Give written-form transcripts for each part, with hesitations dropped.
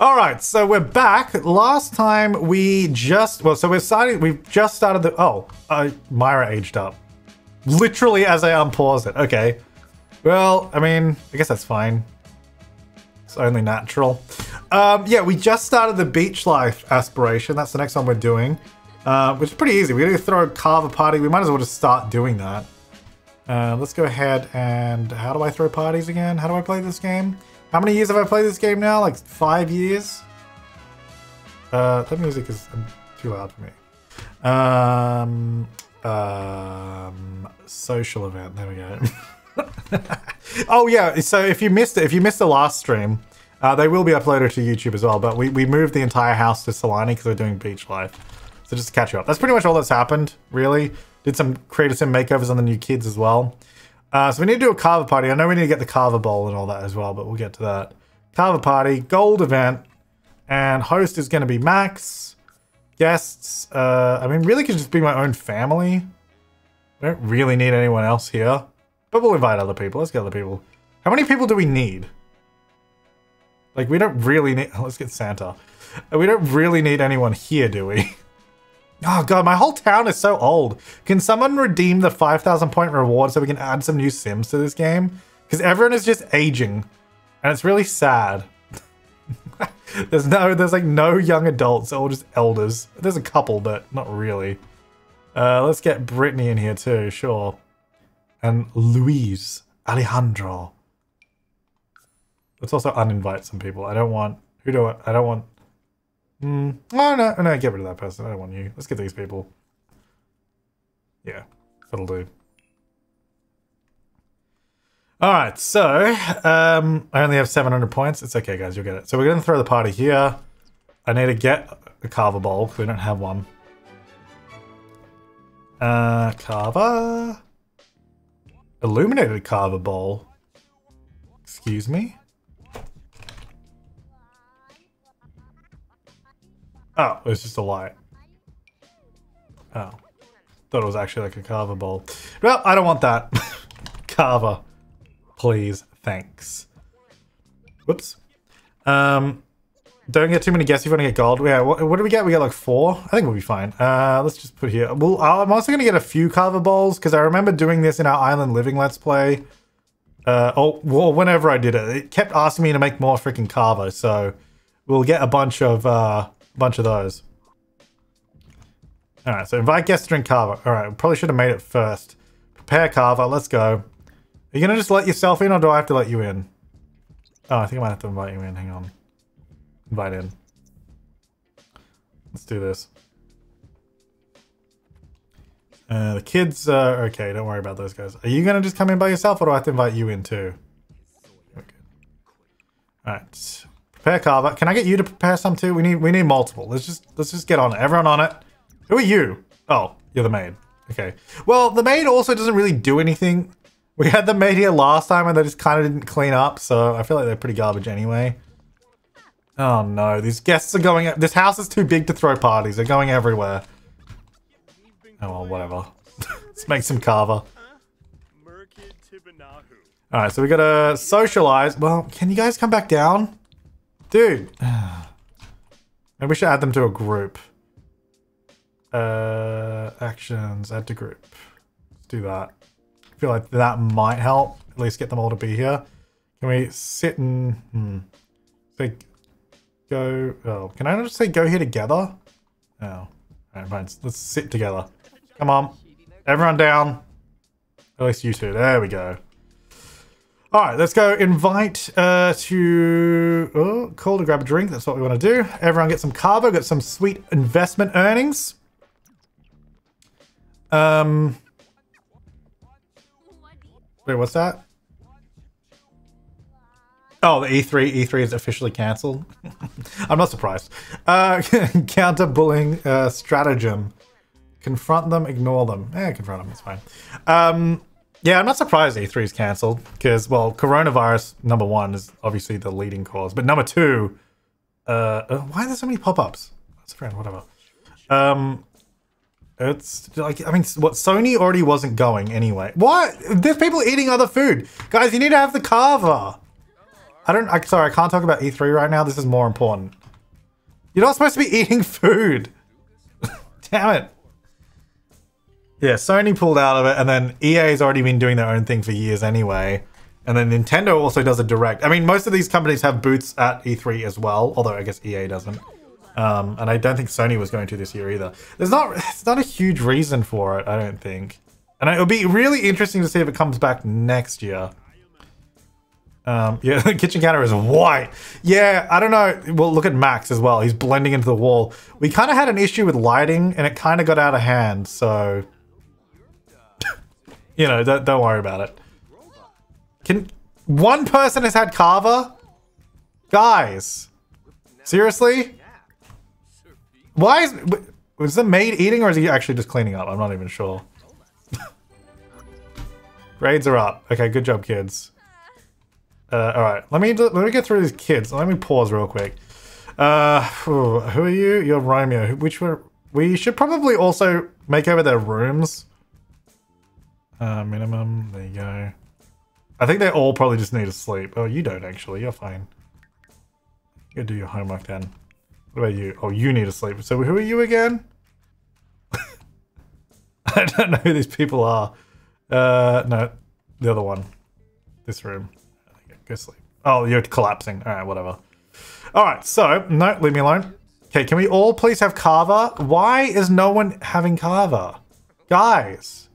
All right, so we're back. Last time we just, well, so we've just started the, Myra aged up. Literally as I unpause it, okay. Well, I mean, I guess that's fine. It's only natural. Yeah, we just started the beach life aspiration. That's the next one we're doing, which is pretty easy. We're gonna throw a carve a party. We might as well just start doing that. Let's go ahead and, how do I throw parties again? How do I play this game? How many years have I played this game now? Like 5 years? That music is too loud for me. Social event, there we go. Oh yeah, so if you missed the last stream, they will be uploaded to YouTube as well, but we moved the entire house to Sulani because we're doing beach life. So just to catch you up. That's pretty much all that's happened, really. Did some creative sim makeovers on the new kids as well. So we need to do a carver party. I know we need to get the carver bowl and all that as well, but we'll get to that. Carver party, gold event, and host is going to be Max. Guests, I mean, really could just be my own family. I don't really need anyone else here, but we'll invite other people. Let's get other people. How many people do we need? Like, we don't really need... Let's get Santa. We don't really need anyone here, do we? Oh god, my whole town is so old. Can someone redeem the 5,000 point reward so we can add some new Sims to this game? Because everyone is just aging. And it's really sad. there's like no young adults, they're all just elders. There's a couple, but not really. Let's get Brittany in here too, sure. And Luis, Alejandro. Let's also uninvite some people. I don't want, who do I don't want. Oh, no, get rid of that person. I don't want you. Let's get these people. Yeah, that'll do. Alright, so, I only have 700 points. It's okay, guys, you'll get it. So we're going to throw the party here. I need to get a carver bowl, because we don't have one. Carver... Illuminated carver bowl. Excuse me? Oh, it's just a light. Oh. Thought it was actually like a carver bowl. Well, I don't want that. Carver. Please, thanks. Whoops. Don't get too many guesses if you want to get gold. Yeah, what do we get? We get like 4? I think we'll be fine. Let's just put here. Well, I'm also going to get a few carver bowls, because I remember doing this in our Island Living Let's Play. Well, whenever I did it. It kept asking me to make more freaking carver, so we'll get a bunch of... bunch of those. All right, so invite guests to drink carver. All right, probably should have made it first. Prepare carver. Let's go. Are you gonna just let yourself in, or do I have to let you in? Oh, I think I might have to invite you in. Hang on. Invite in. Let's do this. The kids are okay. Don't worry about those guys. Are you gonna just come in by yourself, or do I have to invite you in too? Okay. All right. Prepare carver. Can I get you to prepare some too? We need multiple. Let's just get on it. Everyone on it. Who are you? Oh, you're the maid. Okay. Well, the maid also doesn't really do anything. We had the maid here last time and they just kind of didn't clean up, so I feel like they're pretty garbage anyway. Oh no, these guests are going... This house is too big to throw parties. They're going everywhere. Oh well, whatever. Let's make some carver. Alright, so we gotta socialize. Well, can you guys come back down? Dude, maybe we should add them to a group. Actions, add to group. Let's do that. I feel like that might help. At least get them all to be here. Can we sit and, say, go, oh, can I just say go here together? Oh, all right, fine. Let's sit together. Come on, everyone down. At least you two, there we go. All right, let's go invite call to grab a drink. That's what we want to do. Everyone get some carbo, get some sweet investment earnings. Wait, what's that? Oh, the E3. E3 is officially cancelled. I'm not surprised. Counter-bullying stratagem. Confront them, ignore them. Confront them, it's fine. Yeah, I'm not surprised E3 is cancelled because, well, coronavirus, number one, is obviously the leading cause. But number two, why are there so many pop-ups? That's a friend, whatever. It's like, I mean, what, Sony already wasn't going anyway. What? There's people eating other food. Guys, you need to have the carver. I can't talk about E3 right now. This is more important. You're not supposed to be eating food. Damn it. Yeah, Sony pulled out of it, and then EA's already been doing their own thing for years anyway. And then Nintendo also does a direct. I mean, most of these companies have booths at E3 as well, although I guess EA doesn't. And I don't think Sony was going to this year either. It's not a huge reason for it, I don't think. And it'll be really interesting to see if it comes back next year. Yeah, the kitchen counter is white. Yeah, I don't know. Well, look at Max as well. He's blending into the wall. We kind of had an issue with lighting, and it kind of got out of hand, so... you know, don't worry about it. One person has had Carver? Guys. Seriously? Why is the maid eating, or is he actually just cleaning up? I'm not even sure. Grades are up. Okay, good job, kids. Alright, let me get through these kids. Let me pause real quick. Who are you? You're Romeo. We should probably also make over their rooms. Minimum. There you go. I think they all probably just need to sleep. Oh, you don't actually. You're fine. Go do your homework then. What about you? Oh, you need to sleep. So who are you again? I don't know who these people are. No, the other one. This room. Go sleep. Oh, you're collapsing. All right, whatever. All right, so no, leave me alone. Okay, can we all please have Carver? Why is no one having Carver, guys?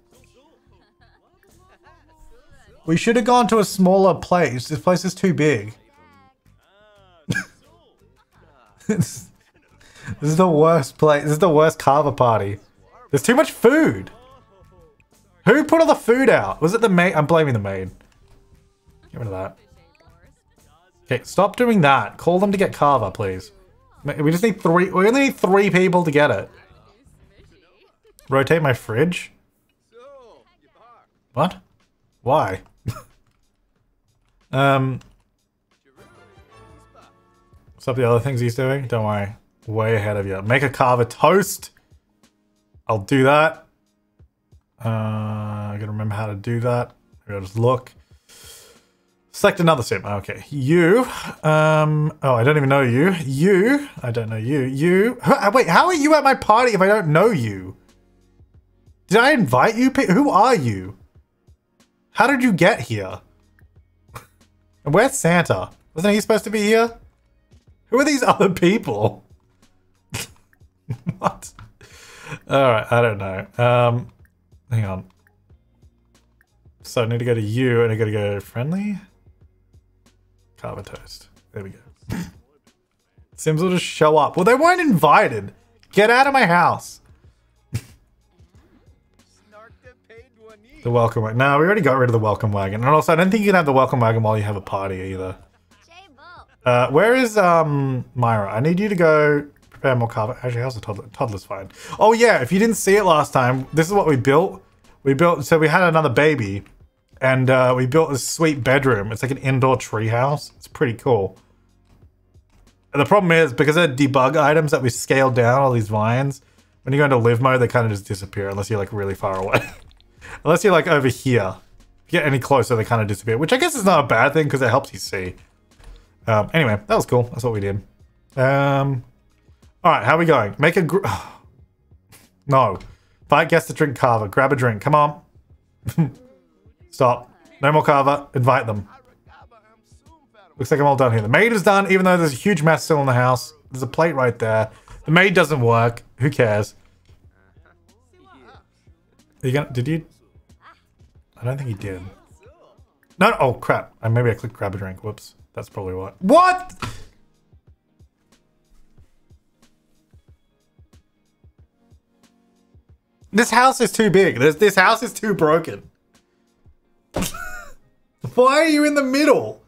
We should have gone to a smaller place. This place is too big. This is the worst place. This is the worst Carver party. There's too much food. Who put all the food out? Was it the maid? I'm blaming the maid. Get rid of that. Okay, stop doing that. Call them to get Carver, please. We just need three. We only need three people to get it. Rotate my fridge? What? Why? What's up the other things he's doing? Don't worry. Way ahead of you. Make a Carver toast. I'll do that. I gotta remember how to do that. Maybe I'll just look. Select another sim. Okay. You. Oh, I don't even know you. You. I don't know you. You. Wait, how are you at my party if I don't know you? Did I invite you? Who are you? How did you get here? And where's Santa? Wasn't he supposed to be here? Who are these other people? What? Alright, I don't know. Hang on. So I need to go to you and I gotta go friendly? Carver toast. There we go. Sims will just show up. Well, they weren't invited. Get out of my house. The welcome wagon. No, we already got rid of the welcome wagon. And also, I don't think you can have the welcome wagon while you have a party either. Where is Myra? I need you to go prepare more carpet. Actually, how's the toddler? Toddler's fine. Oh yeah, if you didn't see it last time, this is what we built. So we had another baby, and we built a sweet bedroom. It's like an indoor tree house. It's pretty cool. And the problem is, because they're debug items that we scaled down, all these vines, when you go into live mode, they kind of just disappear unless you're like really far away. Unless you're like over here. If you get any closer, they kind of disappear, which I guess is not a bad thing because it helps you see. Anyway, that was cool. That's what we did. All right, how are we going? Make a group. No. Invite guests to drink Carver. Grab a drink. Come on. Stop. No more Carver. Invite them. Looks like I'm all done here. The maid is done, even though there's a huge mess still in the house. There's a plate right there. The maid doesn't work. Who cares? I don't think he did. No, oh crap. Maybe I clicked grab a drink. Whoops. That's probably what. What? This house is too big. This house is too broken. Why are you in the middle?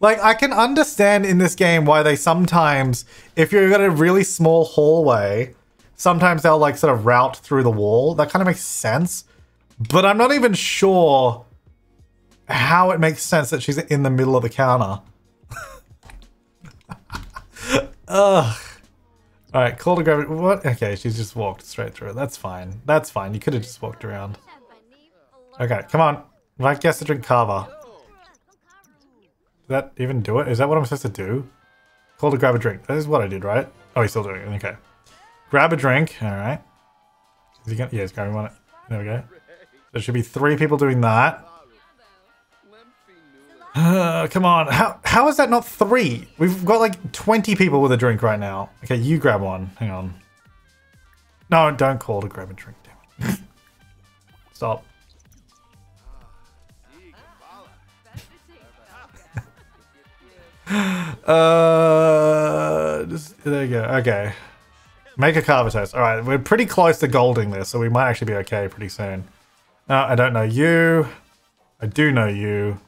Like, I can understand in this game why they sometimes, if you've got a really small hallway, sometimes they'll like sort of route through the wall. That kind of makes sense. But I'm not even sure how it makes sense that she's in the middle of the counter. Ugh. All right, call to grab. What? Okay, she's just walked straight through it. That's fine. That's fine. You could have just walked around. Okay, come on. Invite guests to drink Carver. Did that even do it? Is that what I'm supposed to do? Call to grab a drink. That is what I did, right? Oh, he's still doing it. Okay. Grab a drink. All right. Is he gonna? Yeah, he's grabbing one. There we go. There should be 3 people doing that. Come on. How is that not 3? We've got like 20 people with a drink right now. Okay, you grab one. Hang on. No, don't call to grab a drink. Damn it. Stop. There you go. Okay. Make a carver toast. Alright, we're pretty close to golding this, so we might actually be okay pretty soon. No, I don't know you. I do know you.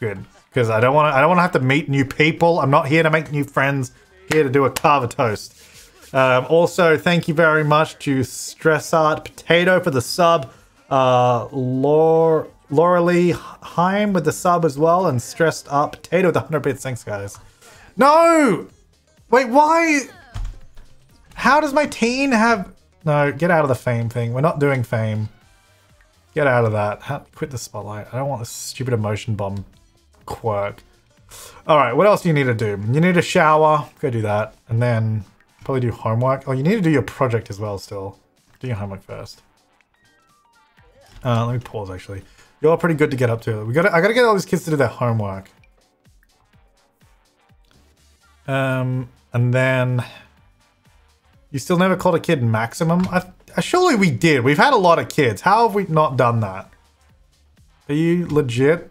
Good. Because I don't wanna have to meet new people. I'm not here to make new friends. I'm here to do a carver toast. Also, thank you very much to Stressart Potato for the sub. Laura Lee Heim with the sub as well, and Stressed Up Potato with 100 bits. Thanks, guys. No! Wait, why? How does my teen have... No, get out of the fame thing. We're not doing fame. Get out of that. Quit the spotlight. I don't want this stupid emotion bomb quirk. Alright, what else do you need to do? You need a shower. Go do that. And then probably do homework. Oh, you need to do your project as well still. Do your homework first. Let me pause, actually. You're all pretty good to get up to. I gotta get all these kids to do their homework. And then... You still never called a kid maximum? Surely we did. We've had a lot of kids. How have we not done that? Are you legit?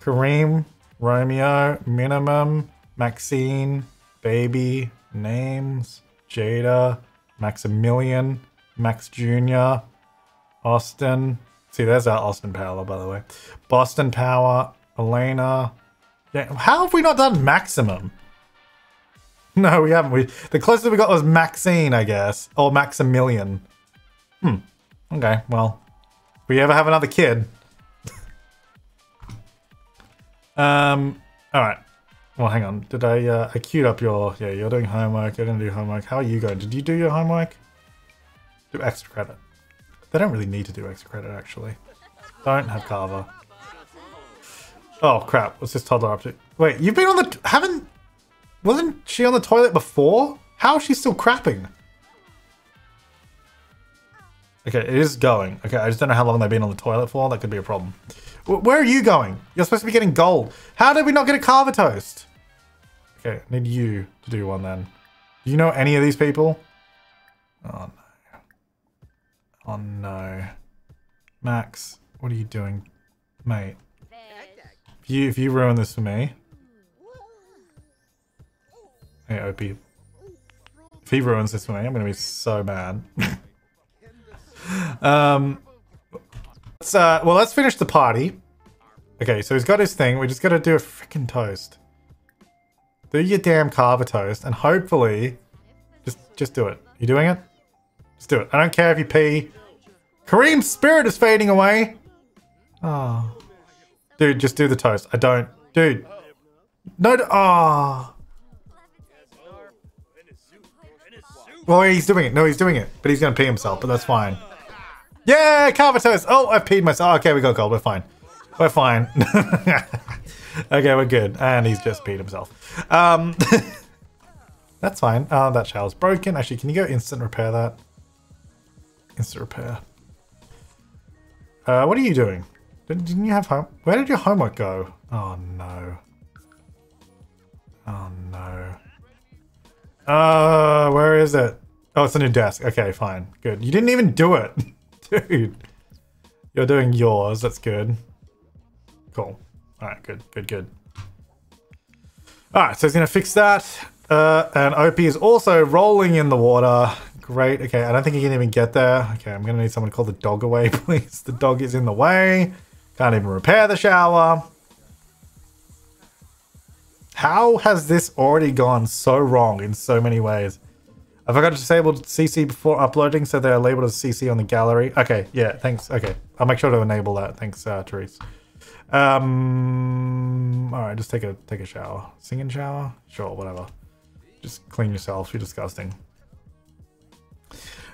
Kareem, Romeo, Minimum, Maxine, Baby, Names, Jada, Maximilian, Max Jr., Austin... See, there's our Austin Power, by the way. Boston Power, Elena. Yeah, how have we not done maximum? No, we haven't. The closest we got was Maxine, I guess. Or Maximilian. Hmm. Okay, well. If we ever have another kid. Alright. Well, hang on. Did I queued up your... Yeah, you're doing homework. You're going to do homework. How are you going? Did you do your homework? Do extra credit. They don't really need to do extra credit, actually. Don't have Carver. Oh, crap. What's this toddler up to? Wait, you've been on the... Haven't... Wasn't she on the toilet before? How is she still crapping? Okay, it is going. Okay, I just don't know how long they've been on the toilet for. That could be a problem. Where are you going? You're supposed to be getting gold. How did we not get a Carver toast? Okay, I need you to do one then. Do you know any of these people? Oh, no. Oh no. Max, what are you doing? Mate. If you ruin this for me. Hey, OP. If he ruins this for me, I'm gonna be so mad. Well, let's finish the party. Okay, so he's got his thing. We just gotta do a freaking toast. Do your damn carver toast and hopefully just do it. You doing it? Let's do it. I don't care if you pee. Kareem's spirit is fading away. Oh. Dude, just do the toast. I don't. Dude. No. Oh. Well, he's doing it. No, he's doing it. But he's going to pee himself, but that's fine. Yeah, carver toast. Oh, I peed myself. Okay, we got gold. We're fine. We're fine. Okay, we're good. And he's just peed himself. That's fine. That shower's broken. Actually, can you go instant repair that? Instant repair. What are you doing? Didn't you have home? Where did your homework go? Oh no. Oh no. Where is it? Oh, it's on your desk. Okay, fine. Good. You didn't even do it. Dude. You're doing yours. That's good. Cool. Alright, good. Alright, so he's gonna fix that. And OP is also rolling in the water. Great. Okay, I don't think he can even get there. Okay, I'm gonna need someone to call the dog away, please. The dog is in the way. Can't even repair the shower. How has this already gone so wrong in so many ways? I forgot to disable CC before uploading, so they're labeled as CC on the gallery. Okay, yeah, thanks. Okay, I'll make sure to enable that. Thanks, Therese. Alright, just take a shower. Singing shower? Sure, whatever. Just clean yourself. You're disgusting.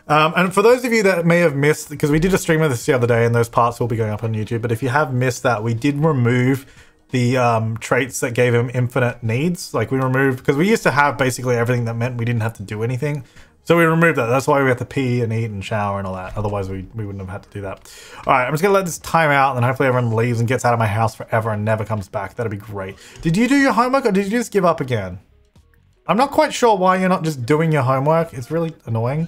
And for those of you that may have missed, because we did a stream of this the other day and those parts will be going up on YouTube, but if you have missed that, we did remove the traits that gave him infinite needs. Like we removed, because we used to have basically everything that meant we didn't have to do anything. So we removed that. That's why we have to pee and eat and shower and all that. Otherwise we wouldn't have had to do that. All right, I'm just gonna let this time out and hopefully everyone leaves and gets out of my house forever and never comes back. That'd be great. Did you do your homework or did you just give up again? I'm not quite sure why you're not just doing your homework. It's really annoying.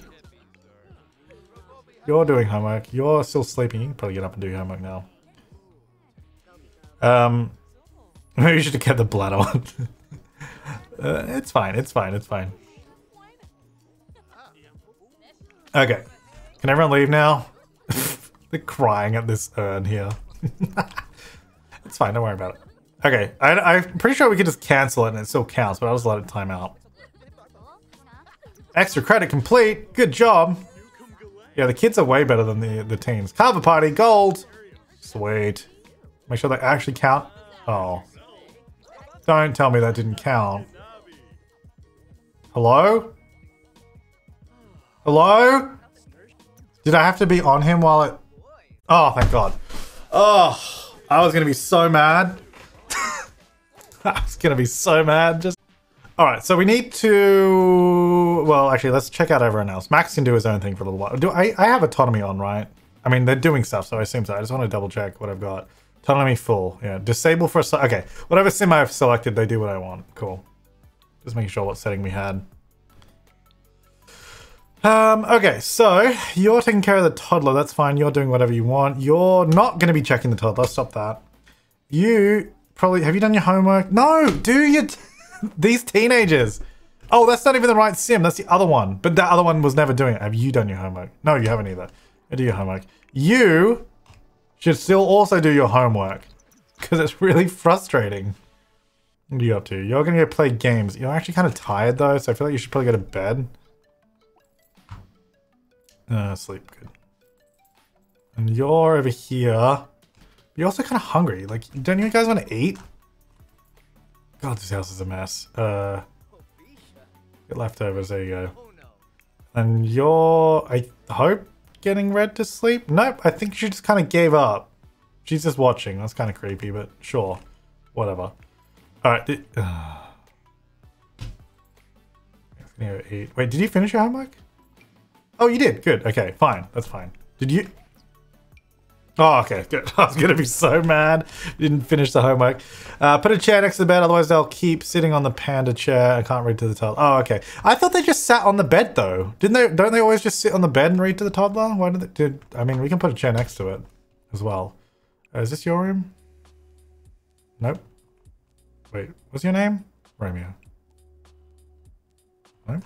You're doing homework. You're still sleeping. You can probably get up and do your homework now. Maybe you should have kept the bladder on. It's fine. It's fine. It's fine. Okay. Can everyone leave now? They're crying at this urn here. It's fine. Don't worry about it. Okay. I'm pretty sure we could just cancel it and it still counts, but I'll just let it time out. Extra credit complete. Good job. Yeah, the kids are way better than the teens. Carver party, gold! Sweet. Make sure they actually count. Oh. Don't tell me that didn't count. Hello? Hello? Did I have to be on him while it... Oh, thank God. Oh, I was gonna be so mad. I was gonna be so mad. Just... Alright, so we need to... Well, actually, let's check out everyone else. Max can do his own thing for a little while. Do I have autonomy on, right? I mean, they're doing stuff, so I assume so. I just want to double-check what I've got. Autonomy full. Yeah, disable for a... Okay, whatever sim I've selected, they do what I want. Cool. Just making sure what setting we had. Okay, so you're taking care of the toddler. That's fine. You're doing whatever you want. You're not going to be checking the toddler. Stop that. You probably... Have you done your homework? No! Do your... These teenagers. Oh, that's not even the right sim. That's the other one. But that other one was never doing it. Have you done your homework? No, you haven't either. Do your homework. You should still also do your homework because it's really frustrating. What are you up to? You're going to go play games. You're actually kind of tired though, so I feel like you should probably go to bed. Sleep. Good. And you're over here. You're also kind of hungry. Like, don't you guys want to eat? God, this house is a mess. Get leftovers, there you go. And you're, I hope, getting Red to sleep? Nope, I think she just kind of gave up. She's just watching. That's kind of creepy, but sure. Whatever. Alright. Wait, did you finish your homework? Oh, you did. Good. Okay, fine. That's fine. Did you... Oh, okay, good. I was gonna be so mad. Didn't finish the homework. Put a chair next to the bed, otherwise they'll keep sitting on the panda chair. I can't read to the toddler. Oh, okay. I thought they just sat on the bed though. Didn't they? Don't they always just sit on the bed and read to the toddler? Why did they? I mean, we can put a chair next to it as well. Is this your room? Nope. Wait, what's your name? Romeo. No.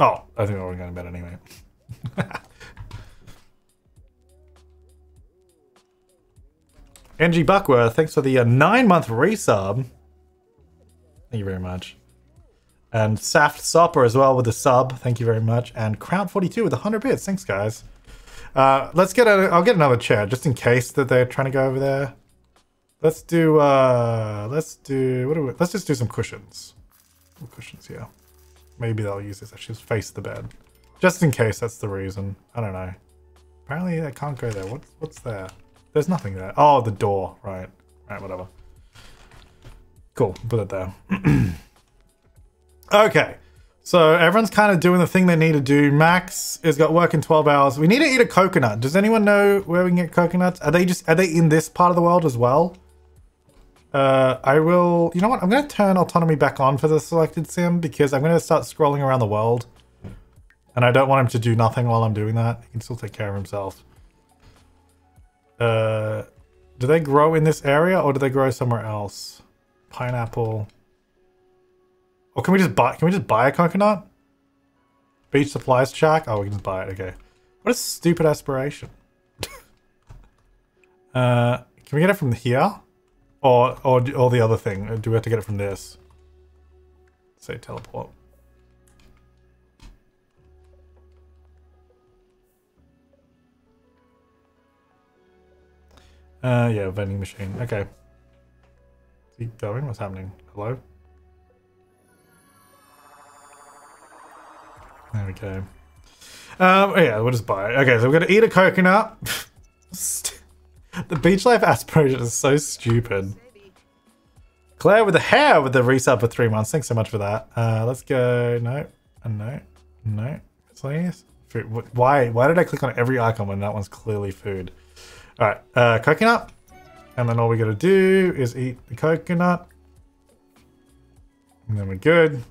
Oh, I think we're all going to bed anyway. NG Buckworth, thanks for the 9-month resub. Thank you very much. And Saft Sopper as well with the sub. Thank you very much. And Crown42 with 100 bits. Thanks, guys. Let's get a... I'll get another chair just in case that they're trying to go over there. Let's do... Let's just do some cushions. Some cushions, yeah. Maybe they'll use this. Actually, just face the bed. Just in case that's the reason. I don't know. Apparently, I can't go there. What's there? There's nothing there. Oh, the door. Right. Right, whatever. Cool. Put it there. Okay. So everyone's kind of doing the thing they need to do. Max has got work in 12 hours. We need to eat a coconut. Does anyone know where we can get coconuts? Are they in this part of the world as well? I will... You know what? I'm going to turn autonomy back on for the selected sim because I'm going to start scrolling around the world. And I don't want him to do nothing while I'm doing that. He can still take care of himself. Do they grow in this area or do they grow somewhere else? Pineapple. Or can we just buy a coconut? Beach supplies shack? Oh, we can just buy it, okay. What a stupid aspiration. Can we get it from here? Or the other thing? Do we have to get it from this? Say teleport. Yeah, vending machine. Okay. Keep going. What's happening? Hello? There we go. Yeah, we'll just buy it. Okay, so we're gonna eat a coconut. The beach life aspiration is so stupid. Claire with the hair with the resub for 3 months. Thanks so much for that. Let's go. No, no, no. Please. Food. Why did I click on every icon when that one's clearly food? All right. Coconut. And then all we got to do is eat the coconut. And then we're good.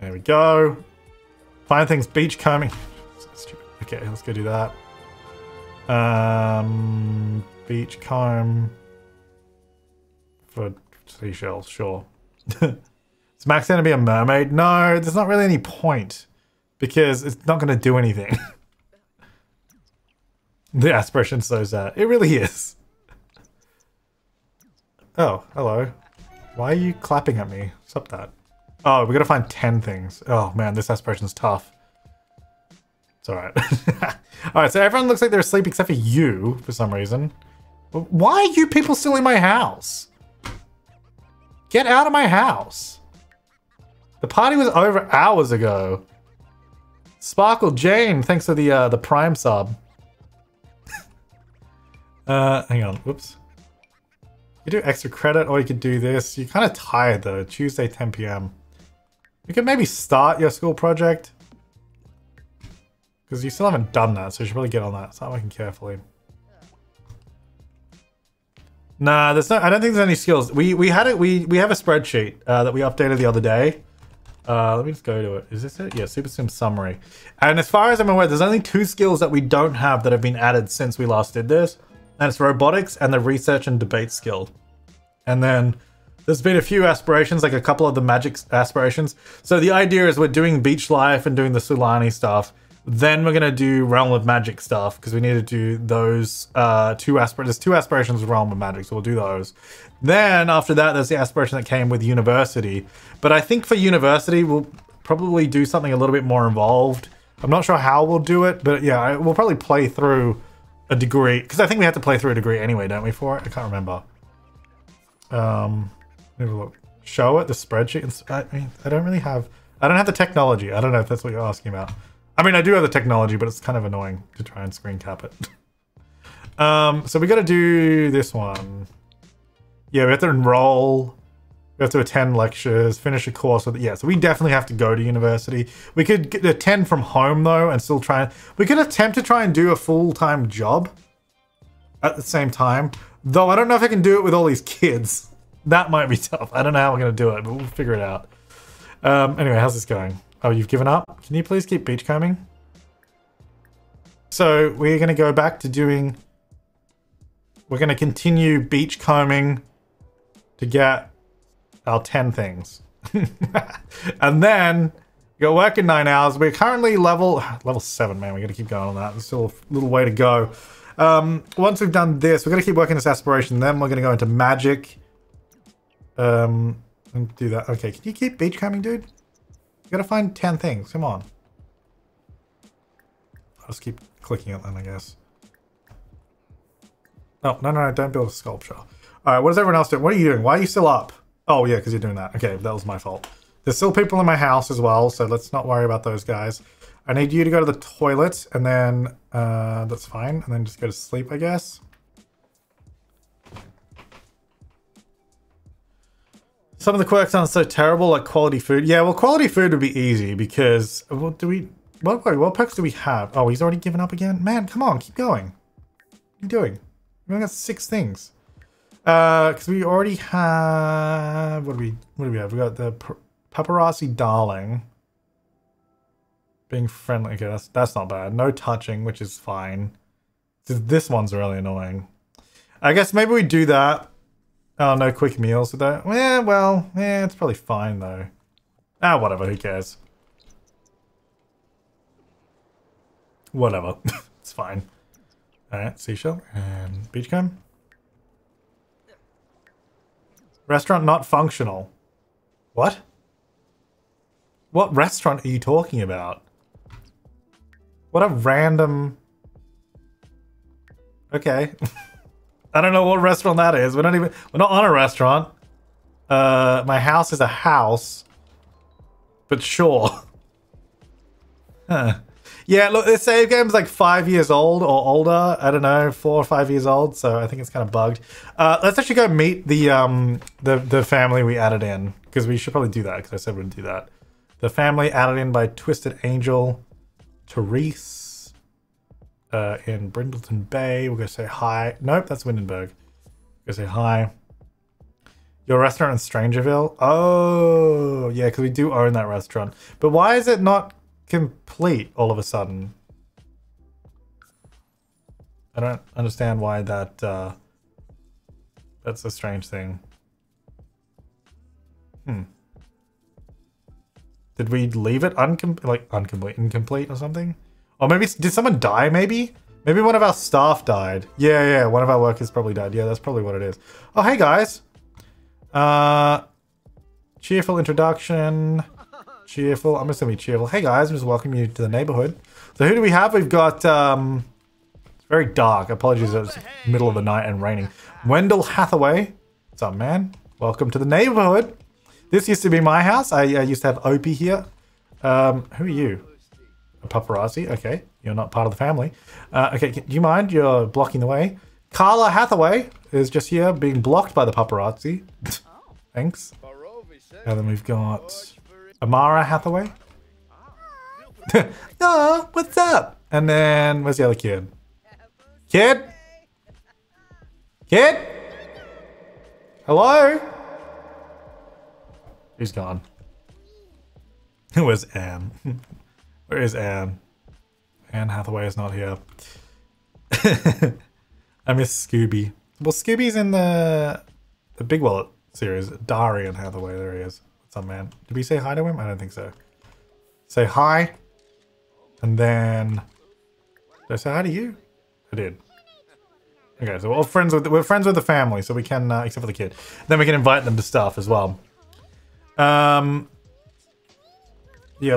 There we go. Fine things beachcombing. So stupid. Okay, let's go do that. Beach comb for seashells, sure. Is Max gonna be a mermaid? No, there's not really any point because it's not gonna do anything. The aspiration sows that. It really is. Oh, hello. Why are you clapping at me? Stop that. Oh, we gotta find 10 things. Oh man, this aspiration's tough. It's all right. All right, so everyone looks like they're asleep except for you for some reason. Why are you people still in my house? Get out of my house. The party was over hours ago. Sparkle Jane, thanks for the prime sub. Hang on, whoops. You do extra credit or you could do this. You're kind of tired though, Tuesday 10 p.m. You could maybe start your school project. Because you still haven't done that, so you should probably get on that. Start working carefully. Nah, there's no. I don't think there's any skills. We have a spreadsheet that we updated the other day. Let me just go to it. Is this it? Yeah, Super Sim summary. And as far as I'm aware, there's only 2 skills that we don't have that have been added since we last did this, and it's robotics and the research and debate skill. And then there's been a few aspirations, like a couple of the magic aspirations. So the idea is we're doing beach life and doing the Sulani stuff. Then we're going to do Realm of Magic stuff because we need to do those 2 aspirations of Realm of Magic, so we'll do those. Then after that, there's the aspiration that came with University. But I think for University, we'll probably do something a little bit more involved. I'm not sure how we'll do it, but yeah, we'll probably play through a degree because I think we have to play through a degree anyway, don't we, for it? I can't remember. Let me look. Show it, the spreadsheet. I mean, I don't have the technology. I don't know if that's what you're asking about. I mean, I do have the technology, but it's kind of annoying to try and screen cap it. So we got to do this one. Yeah, we have to enroll. We have to attend lectures, finish a course. Yeah, so we definitely have to go to university. We could attend from home, though, and still try. We could attempt to try and do a full-time job at the same time. Though I don't know if I can do it with all these kids. That might be tough. I don't know how we're going to do it, but we'll figure it out. Anyway, how's this going? Oh, you've given up? Can you please keep beachcombing? So we're going to go back to doing... We're going to continue beachcombing to get our 10 things. And then you're working 9 hours. We're currently level 7, man. We're going to keep going on that. There's still a little way to go. Once we've done this, we're going to keep working this aspiration. Then we're going to go into magic. And do that. Okay, can you keep beachcombing, dude? You gotta find 10 things, come on. I'll just keep clicking it then, I guess. Oh, no, no, no, don't build a sculpture. Alright, what is everyone else doing? What are you doing? Why are you still up? Oh, yeah, because you're doing that. Okay, that was my fault. There's still people in my house as well, so let's not worry about those guys. I need you to go to the toilet, and then, that's fine. And then just go to sleep, I guess. Some of the quirks aren't so terrible, like quality food. Yeah, well, quality food would be easy because what perks do we have? Oh, he's already given up again? Man, come on, keep going. What are you doing? We only got 6 things. Because we already have, what do we have? We got the paparazzi darling. Being friendly, okay, that's not bad. No touching, which is fine. This one's really annoying. I guess maybe we do that. Oh, no quick meals with that. Yeah, well, yeah, it's probably fine though. Ah, whatever, who cares? Whatever, it's fine. Alright, seashell and beachcomb. Restaurant not functional. What? What restaurant are you talking about? What a random... Okay. I don't know what restaurant that is. We're not on a restaurant. My house is a house. But sure. Huh. Yeah, look, this save game is like 5 years old or older. I don't know, 4 or 5 years old. So I think it's kind of bugged. Let's actually go meet the family we added in, because we should probably do that, because I said we would do that. The family added in by Twisted Angel, Therese, in Brindleton Bay. We're gonna say hi. Nope, that's Windenburg. We're gonna say hi. Your restaurant in StrangerVille? Oh, yeah, because we do own that restaurant. But why is it not complete all of a sudden? I don't understand why that... that's a strange thing. Hmm. Did we leave it incomplete or something? Or maybe... Did someone die, maybe? Maybe one of our staff died. Yeah, yeah, one of our workers probably died. Yeah, that's probably what it is. Oh, hey, guys. Cheerful introduction. Cheerful. I'm just gonna be cheerful. Hey guys, I'm just welcoming you to the neighborhood. So who do we have? We've got it's very dark. Apologies, it's middle of the night and raining. Wendell Hathaway. What's up, man? Welcome to the neighborhood. This used to be my house. I used to have Opie here. Who are you? A paparazzi? Okay, you're not part of the family. Okay, do you mind? You're blocking the way. Carla Hathaway is just here, being blocked by the paparazzi. Thanks. And then we've got Amara Hathaway. Oh, what's up? And then, where's the other kid? Kid? Kid? Hello? He's gone. Where's Anne? Where is Anne? Anne Hathaway is not here. I miss Scooby. Well, Scooby's in the Big Wallet series. Darian Hathaway, there he is. What's up, man? Did we say hi to him? I don't think so. Say hi. And then... Did I say hi to you? I did. Okay, so we're all friends with... We're friends with the family, so we can... except for the kid. Then we can invite them to stuff as well. Yeah,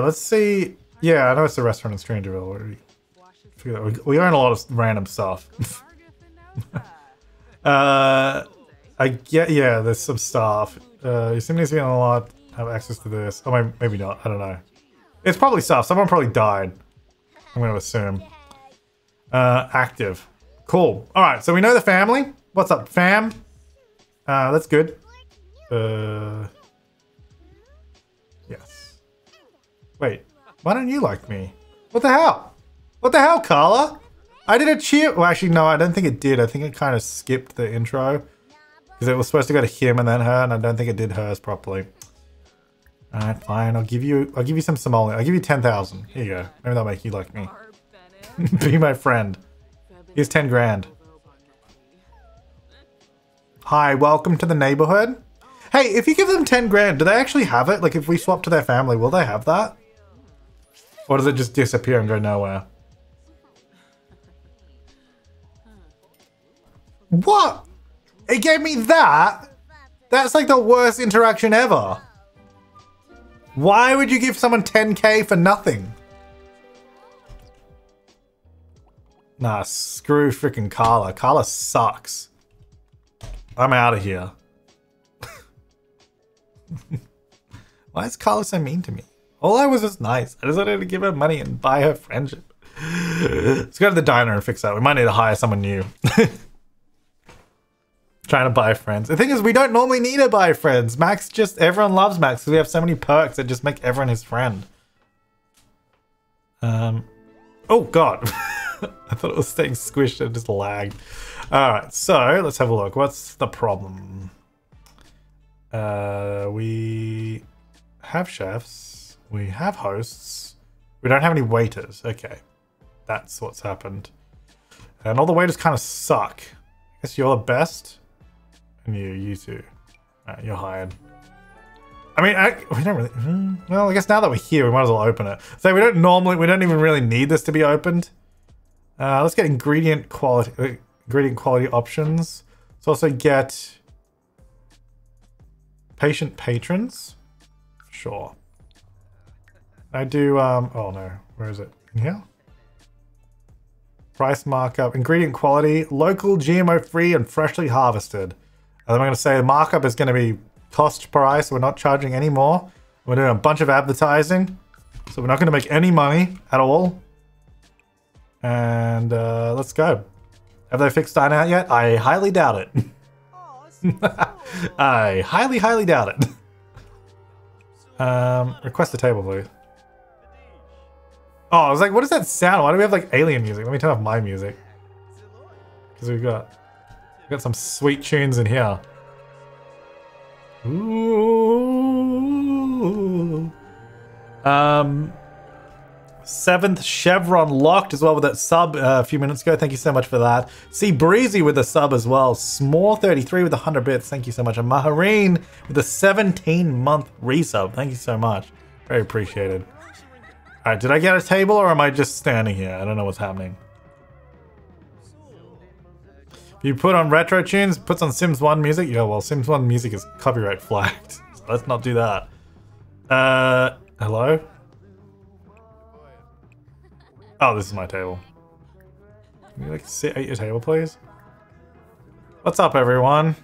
let's see... Yeah, I know it's the restaurant in Strangerville. We own a lot of random stuff. I get, yeah, there's some staff. Yosemites getting a lot, have access to this. Oh, maybe not, I don't know. It's probably staff, someone probably died, I'm gonna assume. Active, cool. All right, so we know the family. What's up, fam? That's good. Yes. Wait, why don't you like me? What the hell? What the hell, Carla? I did a cheer. Well, actually, no, I don't think it did. I think it kind of skipped the intro because it was supposed to go to him and then her, and I don't think it did hers properly. All right, fine. I'll give you some Somali. I'll give you 10,000. Here you go. Maybe that'll make you like me. Be my friend. Here's 10 grand. Hi, welcome to the neighborhood. Hey, if you give them 10 grand, do they actually have it? Like, if we swap to their family, will they have that? Or does it just disappear and go nowhere? What? It gave me that? That's like the worst interaction ever. Why would you give someone 10k for nothing? Nah, screw freaking Carla. Carla sucks. I'm out of here. Why is Carla so mean to me? All I was just nice. I just wanted to give her money and buy her friendship. Let's go to the diner and fix that. We might need to hire someone new. Trying to buy friends. The thing is, we don't normally need to buy friends. Max just, everyone loves Max because we have so many perks that just make everyone his friend. Oh God. I thought it was staying squished and just lagged. All right, so let's have a look. What's the problem? We have chefs. We have hosts. We don't have any waiters. Okay, that's what's happened. And all the waiters kind of suck. I guess you're the best. And you too. Right, you're hired. I mean, we don't really... Well, I guess now that we're here, we might as well open it. So we don't even really need this to be opened. Let's get ingredient quality options. Let's also get patient patrons. Sure. I do, oh no, where is it? In here? Price markup, ingredient quality, local, GMO-free, and freshly harvested. And then I'm gonna say the markup is gonna be cost price. We're not charging any more. We're doing a bunch of advertising. So we're not gonna make any money at all. And let's go. Have they fixed Dine Out yet? I highly doubt it. I highly, highly doubt it. Request a table, please. Oh, I was like, what is that sound? Why do we have like alien music? Let me turn off my music. Because we've got some sweet tunes in here. Ooh. 7th Chevron locked as well with that sub a few minutes ago. Thank you so much for that. See Breezy with a sub as well. Small33 with 100 bits. Thank you so much. And Mahareen with a 17-month resub. Thank you so much. Very appreciated. All right, did I get a table or am I just standing here? I don't know what's happening. If you put on retro tunes, puts on Sims 1 music. Yeah, well, Sims 1 music is copyright flagged. So let's not do that. Hello? Oh, this is my table. Can you like sit at your table, please? What's up, everyone?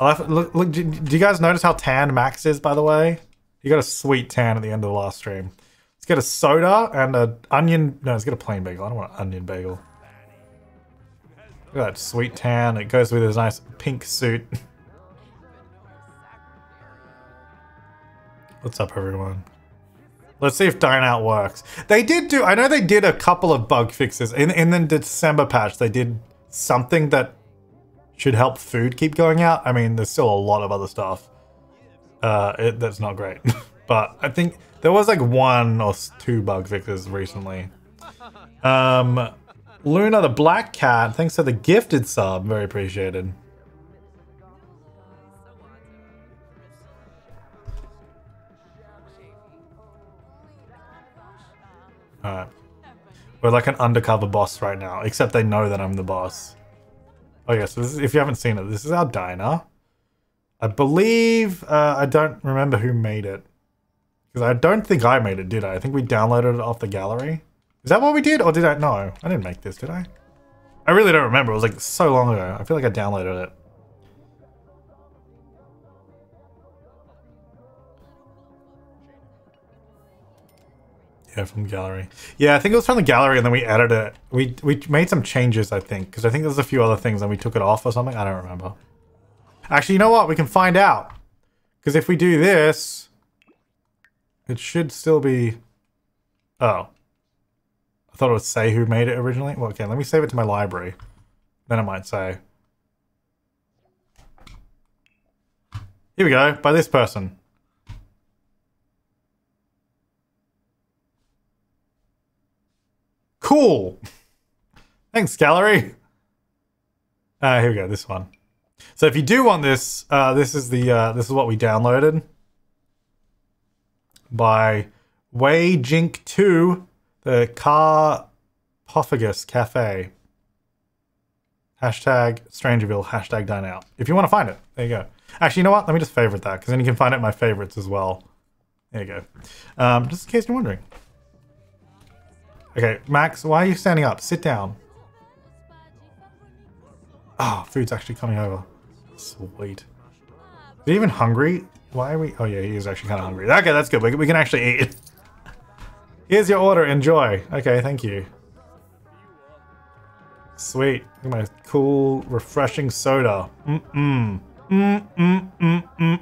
Look, do you guys notice how tan Max is, by the way? He got a sweet tan at the end of the last stream. Let's get a soda and an onion. No, let's get a plain bagel. I don't want an onion bagel. Look at that sweet tan. It goes with his nice pink suit. What's up, everyone? Let's see if Dine Out works. They did do, I know they did a couple of bug fixes. In the December patch, they did something that should help food keep going out. I mean, there's still a lot of other stuff. That's not great. But I think there was like 1 or 2 bug fixes recently. Luna the Black Cat, thanks for the gifted sub. Very appreciated. Alright. We're like an undercover boss right now, except they know that I'm the boss. Oh yeah, so this is, if you haven't seen it, this is our diner. I believe, I don't remember who made it. Because I don't think I made it, did I? I think we downloaded it off the gallery. Is that what we did? Or did I? No, I didn't make this, did I? I really don't remember. It was like so long ago. I feel like I downloaded it. Yeah, from the gallery. Yeah, I think it was from the gallery and then we added it. We made some changes, I think. Because I think there's a few other things and we took it off or something. I don't remember. Actually, you know what? We can find out. Because if we do this, it should still be... Oh. I thought it would say who made it originally. Well, okay, let me save it to my library. Then it might say. Here we go, by this person. Cool! Thanks, gallery! Here we go, this one. So if you do want this, this is what we downloaded by WayJink2, the Carpophagus Cafe. # StrangerVille, # Dine Out. If you want to find it, there you go. Actually, you know what? Let me just favorite that because then you can find it in my favorites as well. There you go. Just in case you're wondering. Okay, Max, why are you standing up? Sit down. Oh, food's actually coming over. Sweet. Is he even hungry? Why are we... Oh yeah, he is actually kind of hungry. Okay, that's good. We can actually eat. Here's your order. Enjoy. Okay, thank you. Sweet. Look at my cool, refreshing soda. Mm-mm. Mm-mm-mm-mm-mm.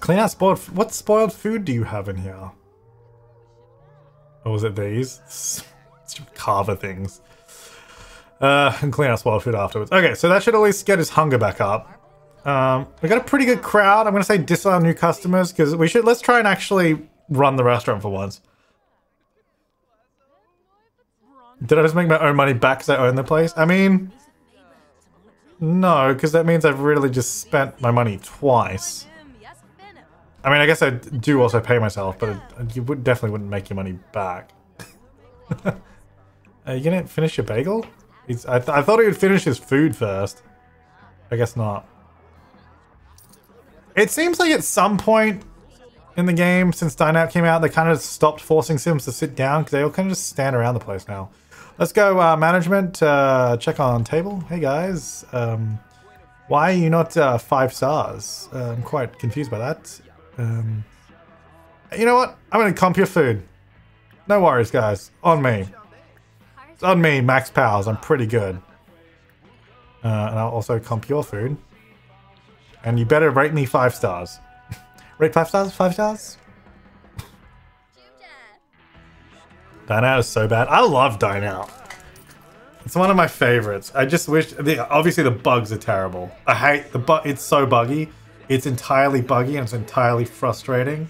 Clean out spoiled. What spoiled food do you have in here? Or was it these? Carver things. And clean out spoiled food afterwards. Okay, so that should at least get his hunger back up. We got a pretty good crowd. I'm gonna say disavow new customers because we should. Let's try and actually run the restaurant for once. Did I just make my own money back because I own the place? I mean, no, because that means I've really just spent my money twice. I mean, I guess I do also pay myself, but you would definitely wouldn't make your money back. Are you gonna finish your bagel? I thought he would finish his food first. I guess not. It seems like at some point in the game, since Dine Out came out, they kind of stopped forcing Sims to sit down because they all kind of just stand around the place now. Let's go management, check on table. Hey guys. Why are you not 5 stars? I'm quite confused by that. You know what? I'm gonna comp your food. No worries, guys. On me. It's on me, Max Powers. I'm pretty good. And I'll also comp your food. And you better rate me 5 stars. Rate 5 stars? 5 stars? Dine Out is so bad. I love Dine Out. It's one of my favorites. I just wish... obviously, the bugs are terrible. I hate the bug. It's so buggy. It's entirely buggy and it's entirely frustrating.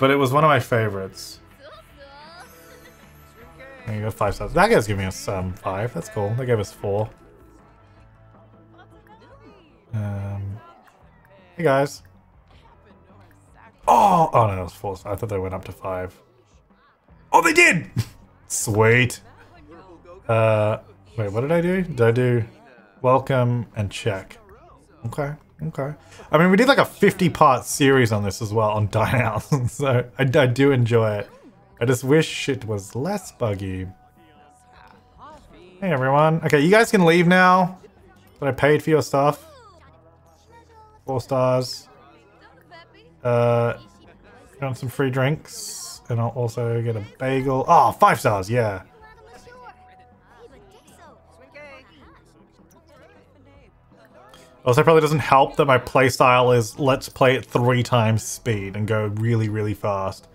But it was one of my favorites. There you go, 5 stars. That guy's giving us 5. That's cool. They gave us 4. Hey guys. Oh! Oh no, that was 4 stars. I thought they went up to 5. Oh, they did! Sweet. Wait, what did I do? Did I do welcome and check? Okay, okay. I mean, we did like a 50-part series on this as well, on Dine Out, so I do enjoy it. I just wish it was less buggy. Hey, everyone. Okay, you guys can leave now that I paid for your stuff. 4 stars. Got some free drinks. And I'll also get a bagel. Oh, 5 stars, yeah. Also, probably doesn't help that my playstyle is let's play at 3 times speed and go really, really fast.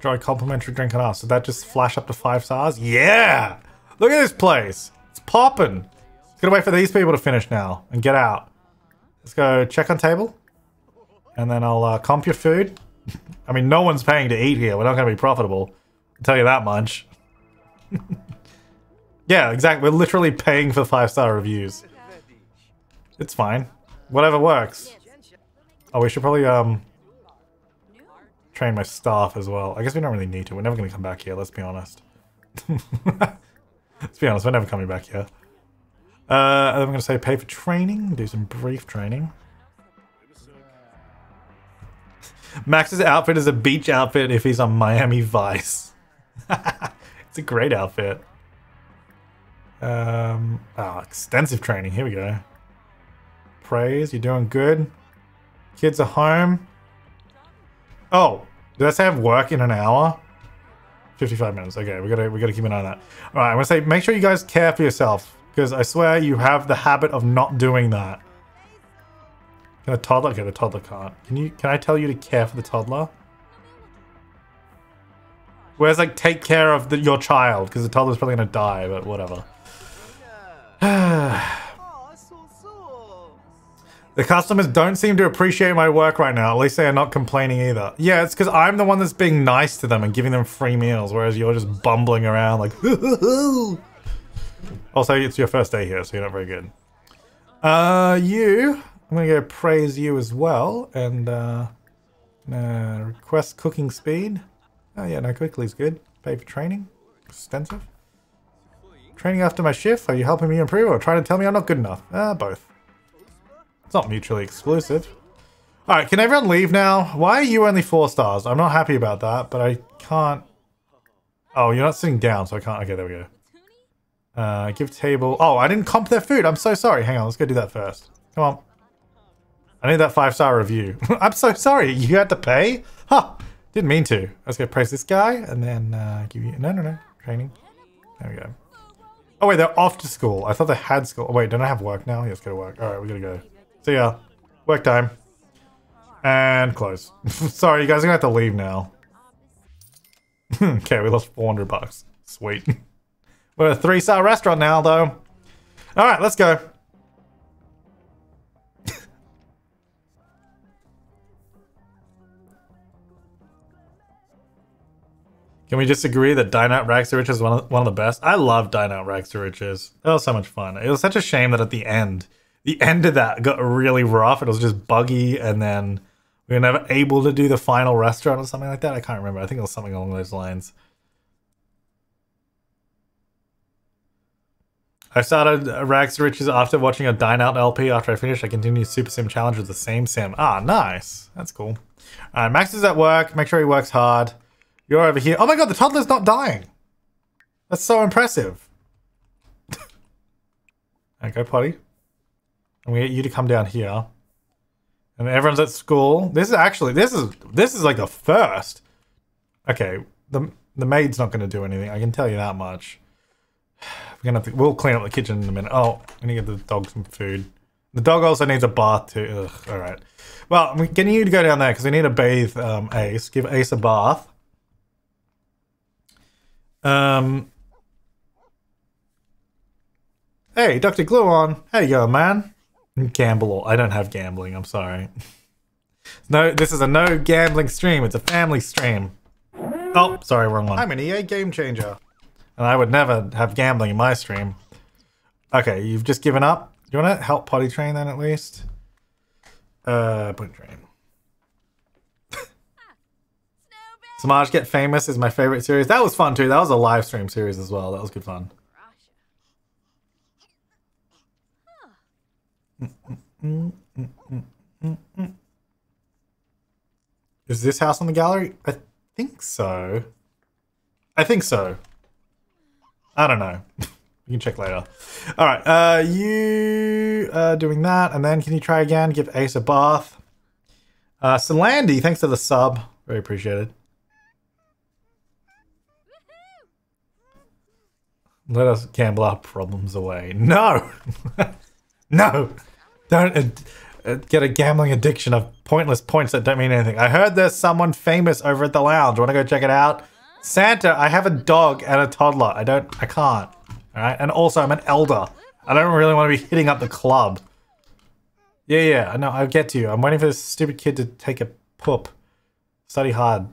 Draw a complimentary drink on us. Did that just flash up to 5 stars? Yeah! Look at this place. It's popping. It's gonna wait for these people to finish now and get out. Let's go check on table. And then I'll comp your food. I mean, no one's paying to eat here. We're not going to be profitable. I'll tell you that much. Yeah, exactly. We're literally paying for 5-star reviews. It's fine. Whatever works. Oh, we should probably train my staff as well. I guess we don't really need to. We're never going to come back here, let's be honest. Let's be honest, we're never coming back here. And then we're going to say pay for training. Do some brief training. Max's outfit is a beach outfit if he's on Miami Vice. It's a great outfit. Oh, extensive training. Here we go. Praise, you're doing good. Kids are home. Oh, did I say I have work in an hour? 55 minutes. Okay, we gotta keep an eye on that. All right, I'm gonna say make sure you guys care for yourself because I swear you have the habit of not doing that. Can a toddler? Okay, the toddler can't. Can I tell you to care for the toddler? Whereas like take care of your child, because the toddler's probably gonna die, but whatever. The customers don't seem to appreciate my work right now. At least they are not complaining either. Yeah, it's because I'm the one that's being nice to them and giving them free meals, whereas you're just bumbling around like hoo-hoo-hoo. Also, it's your first day here, so you're not very good. You... I'm gonna go praise you as well, and request cooking speed. Oh yeah, no, quickly is good. Pay for training, extensive. Training after my shift, are you helping me improve or trying to tell me I'm not good enough? Both. It's not mutually exclusive. All right, can everyone leave now? Why are you only 4 stars? I'm not happy about that, but I can't. Oh, you're not sitting down, so I can't, okay, there we go. Give table, oh, I didn't comp their food. I'm so sorry, hang on, let's go do that first. Come on. I need that 5-star review. I'm so sorry. You had to pay? Ha! Huh, didn't mean to. Let's go praise this guy and then give you... No. Training. There we go. Oh, wait. They're off to school. I thought they had school. Oh, wait. Don't I have work now? Yeah, let's go to work. All right. We gotta go. See ya. Work time. And close. Sorry. You guys are gonna have to leave now. Okay. We lost 400 bucks. Sweet. We're a 3-star restaurant now, though. All right. Let's go. Can we just agree that Dine Out Rags to Riches is one of the best? I love Dine Out Rags to Riches. That was so much fun. It was such a shame that at the end of that got really rough. It was just buggy, and then we were never able to do the final restaurant or something like that. I can't remember. I think it was something along those lines. I started Rags to Riches after watching a Dine Out LP. After I finished, I continued Super Sim Challenge with the same sim. Ah, nice. That's cool. All right, Max is at work. Make sure he works hard. You're over here. Oh my god, the toddler's not dying. That's so impressive. Go potty. And we get you to come down here. And everyone's at school. This is actually, this is like the first. Okay, the maid's not gonna do anything. I can tell you that much. We're gonna have to, we'll clean up the kitchen in a minute. Oh, I'm gonna get the dog some food. The dog also needs a bath too. Ugh, all right. Well, I'm getting you to go down there because we need to bathe Ace. Give Ace a bath. Hey, Dr. Gluon. How you going, man? Gamble. I don't have gambling. I'm sorry. No, this is a no gambling stream. It's a family stream. Oh, sorry, wrong one. I'm an EA game changer. And I would never have gambling in my stream. Okay, you've just given up. Do you want to help potty train then at least? Potty train. Sims Get Famous is my favorite series. That was fun too. That was a live stream series as well. That was good fun. Is this house on the gallery? I think so. I think so. I don't know. You can check later. All right, you doing that, and then can you try again? Give Ace a bath. Sulani, thanks for the sub. Very appreciated. Let us gamble our problems away. No, no, don't get a gambling addiction of pointless points that don't mean anything. I heard there's someone famous over at the lounge. Want to go check it out? Santa, I have a dog and a toddler. I can't. All right, and also I'm an elder. I don't really want to be hitting up the club. Yeah, yeah, I know, I'll get to you. I'm waiting for this stupid kid to take a poop. Study hard.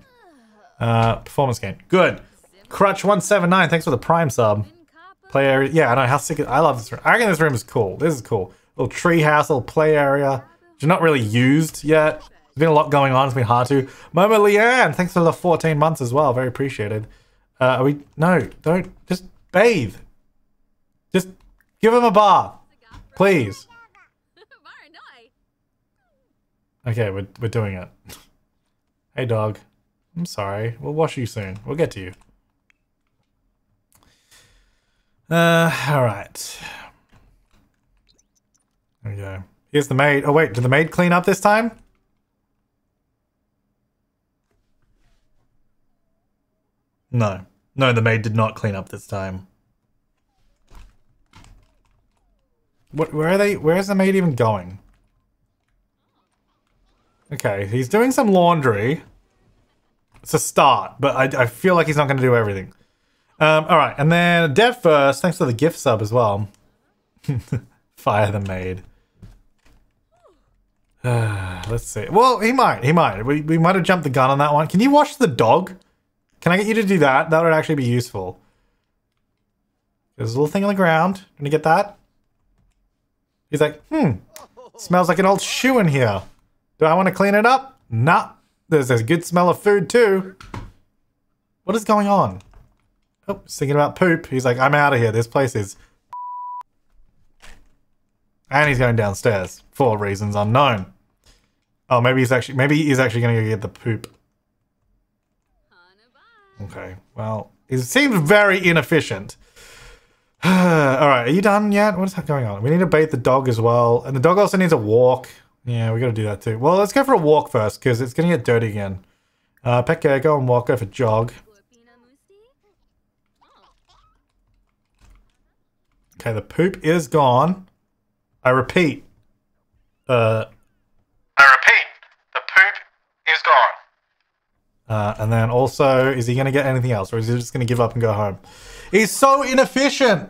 Performance game, good. Crutch179, thanks for the prime sub. Play area, yeah, I know, how sick, I love this room. I reckon this room is cool, this is cool. Little tree house, little play area. Which is not really used yet. There's been a lot going on, it's been hard to. Mama Leanne, thanks for the 14 months as well, very appreciated. Are we, no, don't, just bathe. Just give him a bath, please. Okay, we're doing it. Hey, dog. I'm sorry. We'll wash you soon. We'll get to you. All right. There we go. Here's the maid. Oh, wait. Did the maid clean up this time? No. No, the maid did not clean up this time. What, where are they? Where is the maid even going? Okay, he's doing some laundry. It's a start, but I feel like he's not going to do everything. All right, and then Dev first. Thanks for the gift sub as well. Fire the maid. Let's see. Well, he might. He might. We might have jumped the gun on that one. Can you wash the dog? Can I get you to do that? That would actually be useful. There's a little thing on the ground. Can you get that? He's like, smells like an old shoe in here. Do I want to clean it up? Nah. There's a good smell of food too. What is going on? Oh, he's thinking about poop. He's like, I'm out of here. This place is... And he's going downstairs for reasons unknown. Oh, maybe he's actually going to go get the poop. Okay, well, it seems very inefficient. Alright, are you done yet? What is that going on? We need to bathe the dog as well. And the dog also needs a walk. Yeah, we gotta do that too. Well, let's go for a walk first, because it's gonna get dirty again. Pekka, go and walk, go for jog. Okay, the poop is gone. I repeat. The poop is gone. And then also, is he gonna get anything else, or is he just gonna give up and go home? He's so inefficient.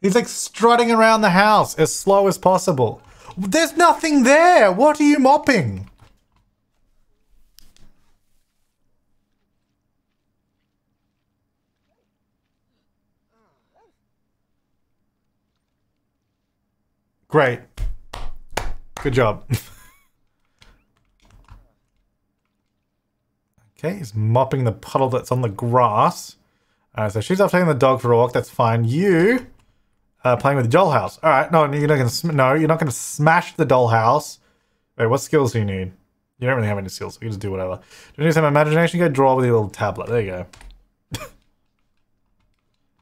He's like strutting around the house as slow as possible. There's nothing there. What are you mopping? Great. Good job. Okay, he's mopping the puddle that's on the grass. So she's off taking the dog for a walk. That's fine. You playing with the dollhouse. All right, no, you're not gonna. No, you're not gonna smash the dollhouse. Wait, what skills do you need? You don't really have any skills. So you just do whatever. Do you need some imagination? Go draw with your little tablet. There you go.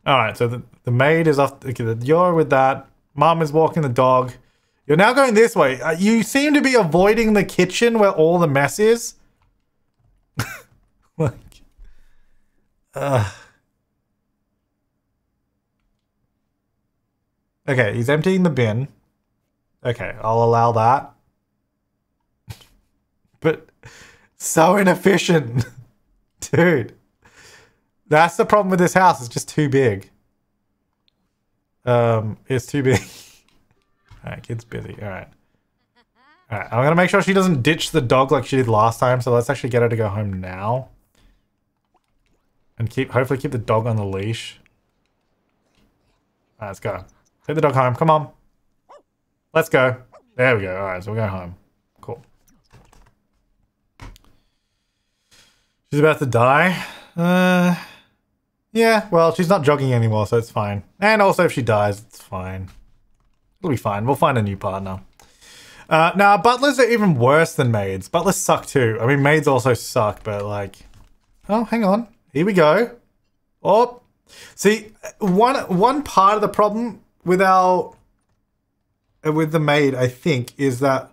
All right, so the maid is off. Okay, you're with that. Mom is walking the dog. You're now going this way. You seem to be avoiding the kitchen where all the mess is. Like, okay, he's emptying the bin. Okay, I'll allow that. But so inefficient. Dude. That's the problem with this house. It's just too big. It's too big. Alright, kid's busy. Alright. Alright, I'm gonna make sure she doesn't ditch the dog like she did last time. So let's actually get her to go home now. And hopefully keep the dog on the leash. Alright, let's go. Take the dog home. Come on. Let's go. There we go. Alright, so we'll go home. Cool. She's about to die. Yeah, well, she's not jogging anymore, so it's fine. And also, if she dies, it's fine. It'll be fine. We'll find a new partner. Now, butlers are even worse than maids. Butlers suck too. I mean, maids also suck, but like... Oh, hang on. Here we go. Oh. See, one part of the problem with our... with the maid, I think, is that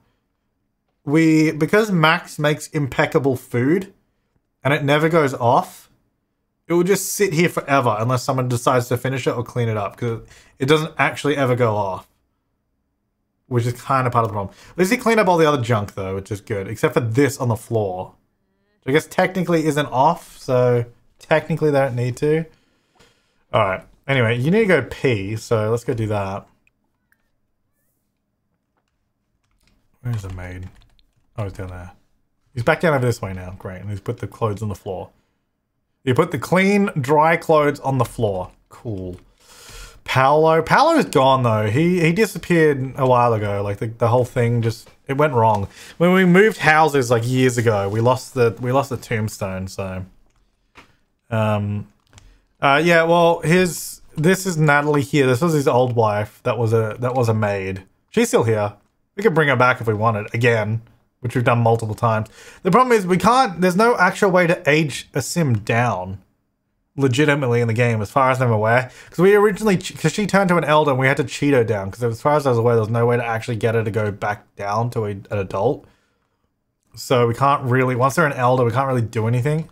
we... because Max makes impeccable food, and it never goes off... it will just sit here forever unless someone decides to finish it or clean it up, because it doesn't actually ever go off, which is kind of part of the problem. At least he cleaned up all the other junk though, which is good, except for this on the floor. Which I guess technically isn't off, so technically they don't need to. All right, anyway, you need to go pee, so let's go do that. Where's the maid? Oh, he's down there. He's back down over this way now, great, and he's put the clothes on the floor. You put the clean, dry clothes on the floor. Cool. Paolo. Paolo's gone, though. He disappeared a while ago. Like, the whole thing just... it went wrong. When we moved houses, like, years ago, we lost the tombstone, so... yeah, well, his... this is Natalie here. This was his old wife. That was a maid. She's still here. We could bring her back if we wanted. Again. Which we've done multiple times. The problem is we can't, there's no actual way to age a sim down legitimately in the game as far as I'm aware. Because we originally, because she turned to an elder and we had to cheat her down. Because as far as I was aware, there was no way to actually get her to go back down to an adult. So we can't really, once they're an elder, we can't really do anything.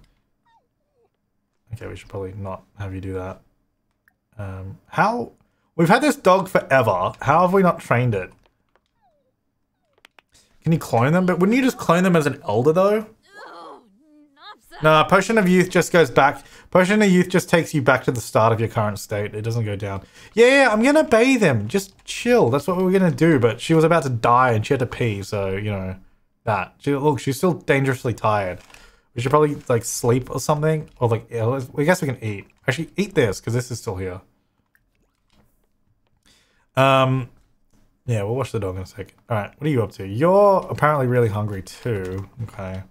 Okay, we should probably not have you do that. How, we've had this dog forever. How have we not trained it? Can you clone them? But wouldn't you just clone them as an elder though? No, not so. Nah, Potion of Youth just goes back. Potion of Youth just takes you back to the start of your current state. It doesn't go down. Yeah, I'm gonna bathe him. Just chill. That's what we were gonna do, but she was about to die and she had to pee, so, you know, that. She, look, she's still dangerously tired. We should probably, like, sleep or something. Or, like, I guess we can eat. Actually, eat this, because this is still here. Yeah, we'll watch the dog in a sec. Alright, what are you up to? You're apparently really hungry too. Okay.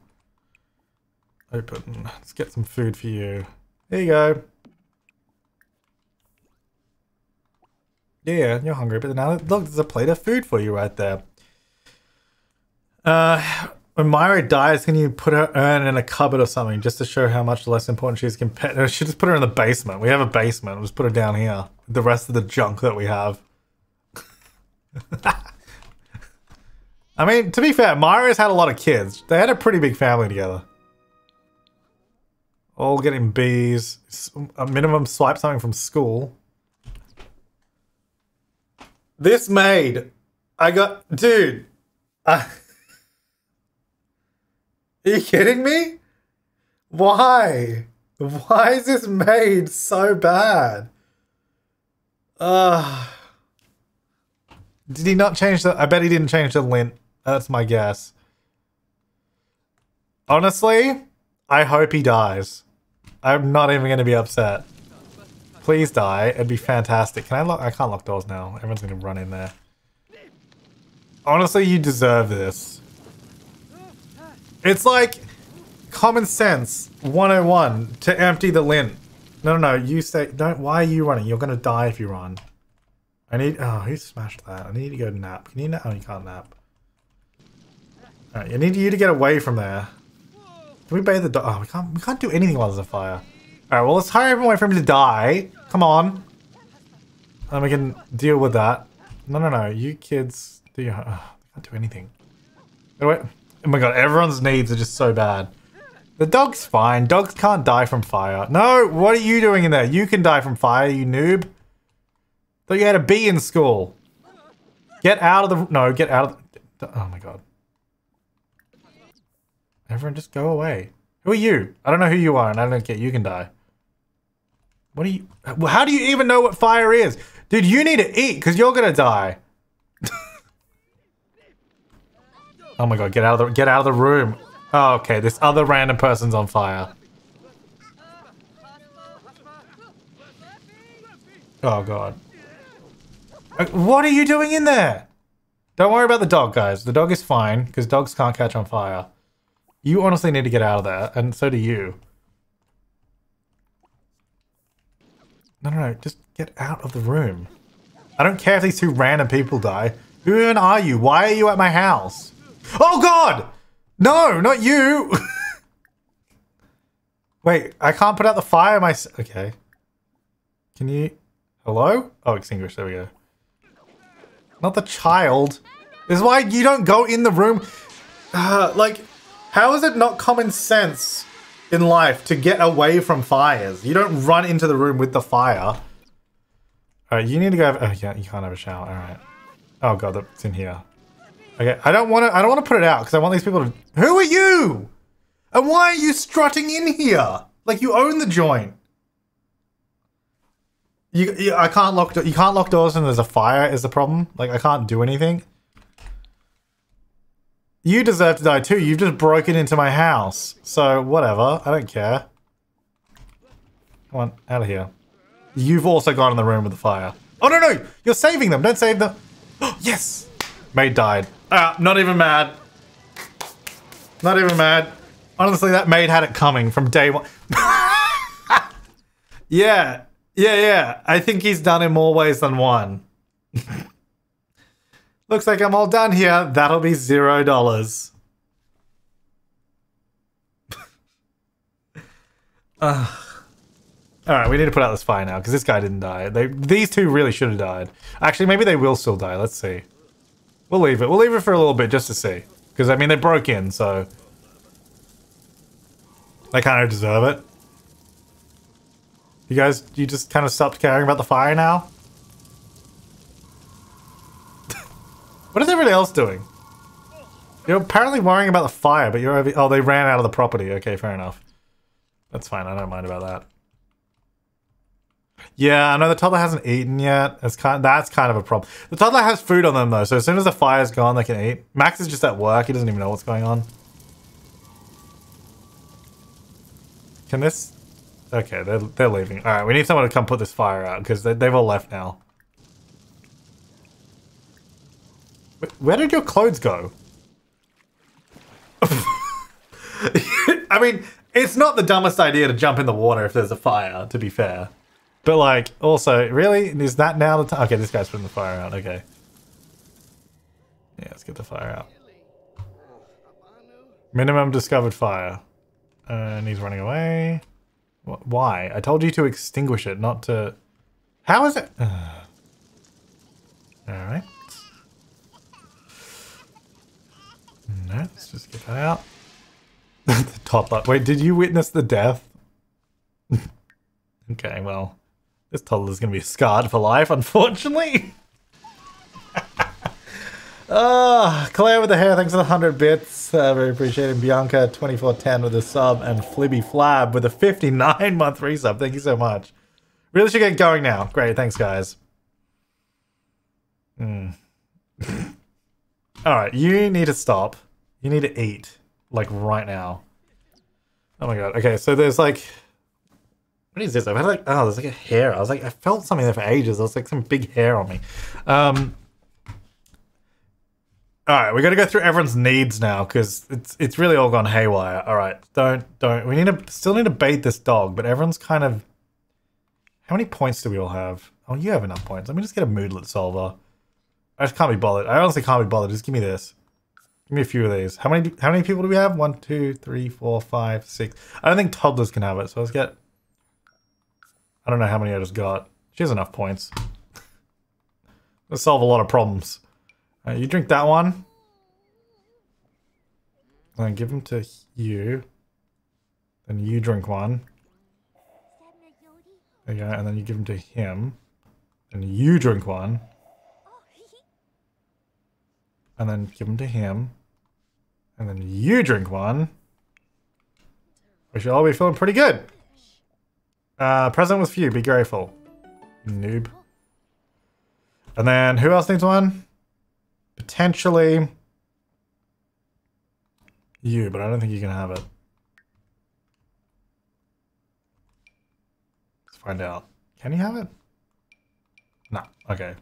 Open. Let's get some food for you. There you go. Yeah, you're hungry, but now look, there's a plate of food for you right there. When Myra dies, can you put her urn in a cupboard or something just to show how much less important she is compared? No, she just put her in the basement. We have a basement. We'll just put her down here. The rest of the junk that we have. I mean, to be fair, Myra's had a lot of kids. They had a pretty big family together. All getting Bs. A minimum swipe something from school. This maid. I got... dude. Are you kidding me? Why? Why is this maid so bad? Did he not change the... I bet he didn't change the lint. That's my guess. Honestly, I hope he dies. I'm not even going to be upset. Please die. It'd be fantastic. Can I lock... I can't lock doors now. Everyone's going to run in there. Honestly, you deserve this. It's like common sense 101 to empty the lint. No, no, no. You stay... don't... why are you running? You're going to die if you run. I need... oh, who smashed that? I need to go nap. Can you nap? Oh, you can't nap. Alright, I need you to get away from there. Can we bathe the dog? Oh, we can't do anything while there's a fire. Alright, well, let's hire everyone away from him to die. Come on. And we can deal with that. No, no, no. You kids... They can't do anything. Oh my god, everyone's needs are just so bad. The dog's fine. Dogs can't die from fire. No, what are you doing in there? You can die from fire, you noob. Thought you had a bee in school. Get out of the... No, get out of the... Oh my god. Everyone just go away. Who are you? I don't know who you are and I don't get you can die. What are you... How do you even know what fire is? Dude, you need to eat because you're gonna die. Oh my god, get out of the room. Oh, okay, this other random person's on fire. Oh god. What are you doing in there? Don't worry about the dog, guys. The dog is fine because dogs can't catch on fire. You honestly need to get out of there, and so do you. No, just get out of the room. I don't care if these two random people die. Who even are you? Why are you at my house? Oh god! No, not you! Wait, I can't put out the fire myself. Okay. Can you... Hello? Oh, extinguish, there we go. Not the child. This is why you don't go in the room. Like, how is it not common sense in life to get away from fires? You don't run into the room with the fire. Alright, you need to go have, oh yeah, you can't have a shower, alright. Oh god, that's in here. Okay, I don't wanna put it out because I want these people to, who are you? And why are you strutting in here? Like you own the joint. I can't lock, you can't lock doors and there's a fire is the problem. Like I can't do anything. You deserve to die too. You've just broken into my house. So whatever, I don't care. Come on, out of here. You've also gone in the room with the fire. Oh no, no, you're saving them. Don't save them. Yes, maid died. Not even mad. Not even mad. Honestly, that maid had it coming from day one. Yeah. I think he's done in more ways than one. Looks like I'm all done here. That'll be $0. Alright, we need to put out this fire now because this guy didn't die. These two really should have died. Actually, maybe they will still die. Let's see. We'll leave it. We'll leave it for a little bit just to see. Because, I mean, they broke in, so... They kind of deserve it. You guys, you just kind of stopped caring about the fire now? What is everybody else doing? You're apparently worrying about the fire, but you're over... Oh, they ran out of the property. Okay, fair enough. That's fine. I don't mind about that. Yeah, I know the toddler hasn't eaten yet. That's kind of a problem. The toddler has food on them though, so as soon as the fire's gone, they can eat. Max is just at work. He doesn't even know what's going on. Can this... Okay, they're leaving. Alright, we need someone to come put this fire out because they've all left now. Where did your clothes go? I mean, it's not the dumbest idea to jump in the water if there's a fire, to be fair. But like, also, really? Is that now the time? Okay, this guy's putting the fire out, okay. Yeah, let's get the fire out. Minimum discovered fire. And he's running away. What? Why? I told you to extinguish it, not to... How is it? Alright. No, let's just get that out. The toddler. Wait, did you witness the death? Okay, well, this toddler's gonna be scarred for life, unfortunately. Claire with the hair, thanks for the 100 bits. Very appreciated. Bianca 2410 with a sub, and Flibby Flab with a 59-month resub. Thank you so much. Really should get going now. Great, thanks guys. Alright, you need to stop. You need to eat. Like right now. Oh my god. Okay, so there's like... What is this? I've had like, oh, there's like a hair. I was like, I felt something there for ages. There was like some big hair on me. Alright, we gotta go through everyone's needs now because it's really all gone haywire. Alright, don't. We still need to bait this dog, but everyone's kind of... How many points do we all have? Oh, you have enough points. Let me just get a moodlet solver. I just can't be bothered. I honestly can't be bothered. Just give me this. Give me a few of these. How many people do we have? 1, 2, 3, 4, 5, 6. I don't think toddlers can have it, so let's get... I don't know how many I just got. She has enough points. Let's solve a lot of problems. You drink that one. Then give them to you. Then you drink one. There you go, and then you give them to him. And you drink one. And then give them to him. And then you drink one. We should all be feeling pretty good. Present was for you, be grateful. Noob. And then who else needs one? Potentially you, but I don't think you can have it. Let's find out. Can you have it? No. Okay.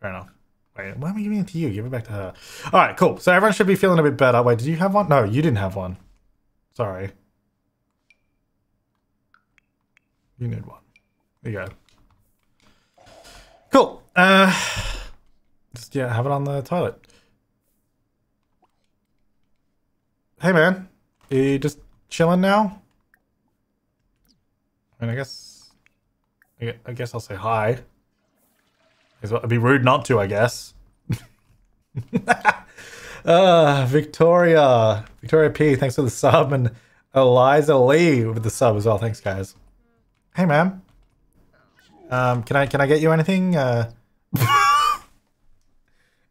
Fair enough. Wait, why am I giving it to you? Give it back to her. Alright, cool. So everyone should be feeling a bit better. Wait, did you have one? No, you didn't have one. Sorry. You need one. There you go. Cool. Just, yeah, have it on the toilet. Hey, man. Are you just chilling now? I mean, I guess I'll say hi. It'd be rude not to, I guess. Victoria P, thanks for the sub, and Eliza Lee with the sub as well. Thanks, guys. Hey, ma'am. Can I get you anything?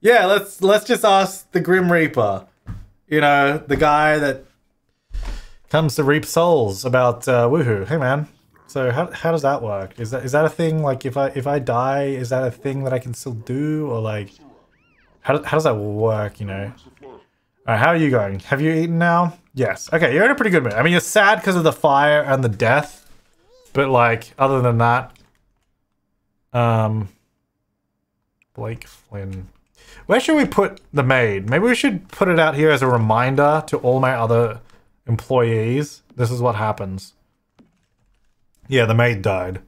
Yeah, let's just ask the Grim Reaper, you know, the guy that comes to reap souls about woohoo. Hey, man. So how does that work? Is that a thing? Like if I die, is that a thing that I can still do, or like how does that work? You know. All right, how are you going? Have you eaten now? Yes. Okay, you're in a pretty good mood. I mean, you're sad because of the fire and the death, but like other than that, Blake Flynn. Where should we put the maid? Maybe we should put it out here as a reminder to all my other employees. This is what happens. Yeah, the maid died.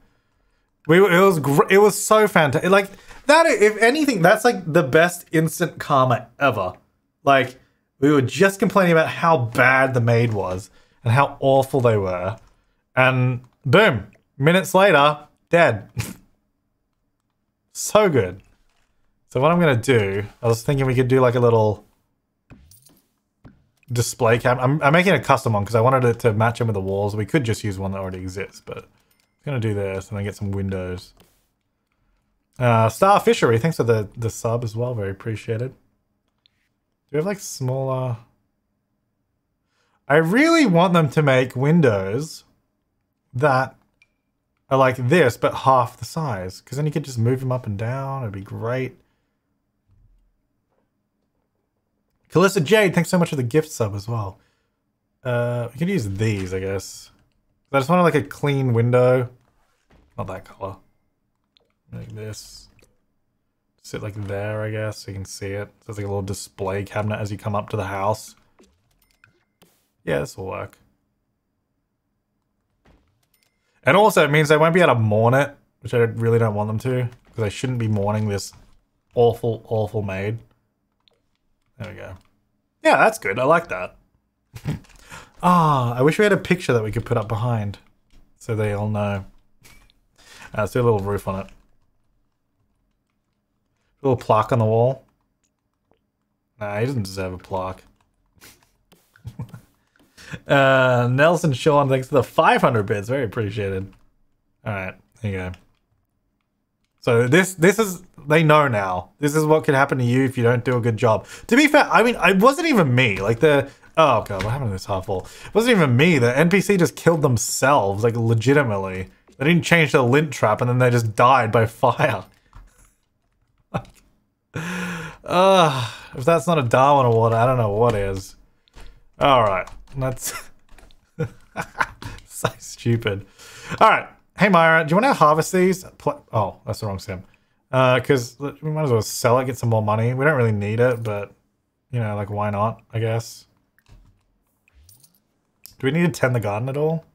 It was so fantastic. Like that, if anything, that's like the best instant karma ever. Like we were just complaining about how bad the maid was and how awful they were, and boom, minutes later, dead. So good. So what I'm gonna do? I was thinking we could do like a little display cam. I'm making a custom one because I wanted it to match in with the walls. We could just use one that already exists, but I'm gonna do this and then get some windows. Starfishery, thanks for the sub as well, very appreciated. Do we have like smaller? I really want them to make windows that are like this but half the size, because then you could just move them up and down. It'd be great. Calissa Jade, thanks so much for the gift sub as well. We could use these, I guess. I just wanted like a clean window. Not that color. Like this. Sit like there, I guess, so you can see it. So there's like a little display cabinet as you come up to the house. Yeah, this will work. And also it means they won't be able to mourn it, which I really don't want them to, because I shouldn't be mourning this awful, awful maid. There we go. Yeah, that's good. I like that. Ah, I wish we had a picture that we could put up behind so they all know. Let's do a little roof on it. A little plaque on the wall. Nah, he doesn't deserve a plaque. Nelson Sean, thanks for the 500 bits. Very appreciated. Alright, there you go. So this is, they know now. This is what could happen to you if you don't do a good job. To be fair, I mean, it wasn't even me. Like the, oh god, what happened to this half wall? It wasn't even me. The NPC just killed themselves, like legitimately. They didn't change the lint trap and then they just died by fire. If that's not a Darwin Award, I don't know what is. Alright, that's so stupid. Alright. Hey Myra, do you want to harvest these? Oh, that's the wrong sim. Because we might as well sell it, get some more money. We don't really need it, but, you know, like, why not, I guess. Do we need to tend the garden at all?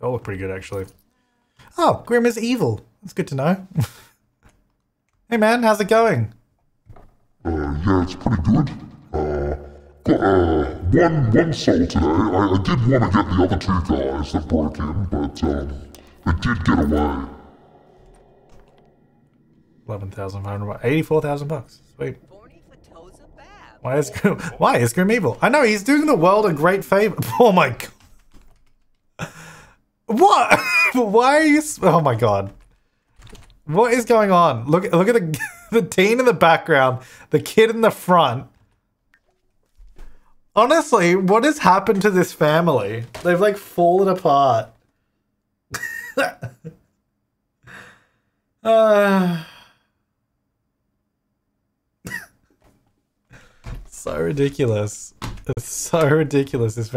They all look pretty good, actually. Oh, Grim is evil. That's good to know. Hey, man, how's it going? Yeah, it's pretty good. Got one soul today. I did want to get the other two guys that broke in, but, it did get away. 11,500 bucks. $84,000. Sweet. Why is Grim evil? I know, he's doing the world a great favor. Oh my god. What? Why are you... Oh my god. What is going on? Look at the teen in the background, the kid in the front. Honestly, what has happened to this family? They've like fallen apart. So ridiculous. It's so ridiculous. This